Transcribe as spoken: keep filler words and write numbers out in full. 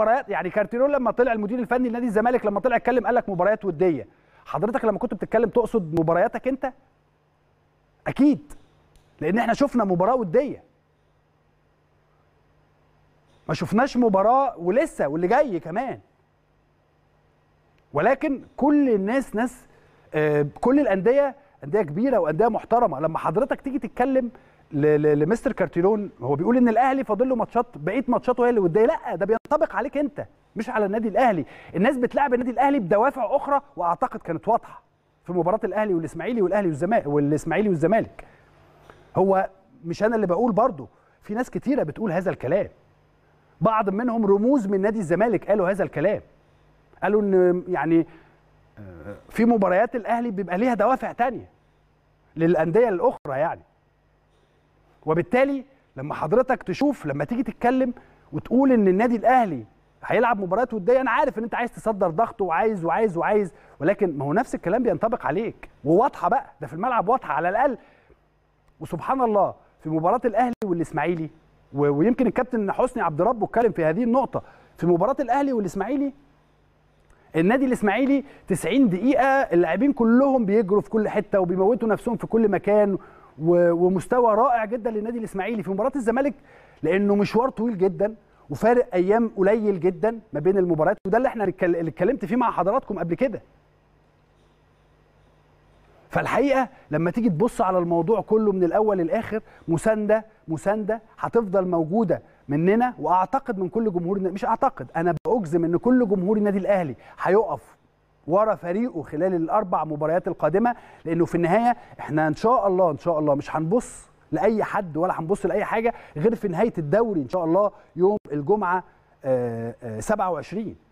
مباريات، يعني كارتيرون لما طلع المدير الفني لنادي الزمالك لما طلع اتكلم قال لك مباريات وديه. حضرتك لما كنت بتتكلم تقصد مبارياتك انت؟ اكيد، لان احنا شفنا مباراه وديه، ما شفناش مباراه ولسه واللي جاي كمان. ولكن كل الناس ناس آه كل الانديه انديه كبيره وانديه محترمه. لما حضرتك تيجي تتكلم لمستر كارتيرون هو بيقول ان الاهلي فاضل له ماتشات، بقيه ماتشاته هي اللي وديه، لا ده بينطبق عليك انت مش على النادي الاهلي. الناس بتلعب النادي الاهلي بدوافع اخرى، واعتقد كانت واضحه في مباراه الاهلي والاسماعيلي والاهلي والزمالك والاسماعيلي والزمالك. هو مش انا اللي بقول، برضه في ناس كتيره بتقول هذا الكلام، بعض منهم رموز من نادي الزمالك قالوا هذا الكلام، قالوا ان يعني في مباريات الاهلي بيبقى ليها دوافع تانية للانديه الاخرى يعني. وبالتالي لما حضرتك تشوف لما تيجي تتكلم وتقول ان النادي الاهلي هيلعب مباريات وديه، انا عارف ان انت عايز تصدر ضغطه وعايز وعايز وعايز، ولكن ما هو نفس الكلام بينطبق عليك وواضحه بقى، ده في الملعب واضحه على الاقل. وسبحان الله في مباراه الاهلي والاسماعيلي، ويمكن الكابتن حسني عبد ربه اتكلم في هذه النقطه، في مباراه الاهلي والاسماعيلي النادي الاسماعيلي تسعين دقيقة اللاعبين كلهم بيجروا في كل حته وبيموتوا نفسهم في كل مكان، ومستوى رائع جدا للنادي الاسماعيلي. في مباراه الزمالك لانه مشوار طويل جدا وفارق ايام قليل جدا ما بين المباريات، وده اللي احنا اللي اتكلمت فيه مع حضراتكم قبل كده. فالحقيقه لما تيجي تبص على الموضوع كله من الاول للاخر، مسانده مسانده هتفضل موجوده مننا، واعتقد من كل جمهور، مش اعتقد، انا باجزم ان كل جمهور النادي الاهلي هيقف ورا فريقه خلال الاربع مباريات القادمه، لانه في النهايه احنا ان شاء الله ان شاء الله مش هنبص لاي حد ولا هنبص لاي حاجه غير في نهايه الدوري ان شاء الله يوم الجمعه سبعة وعشرين.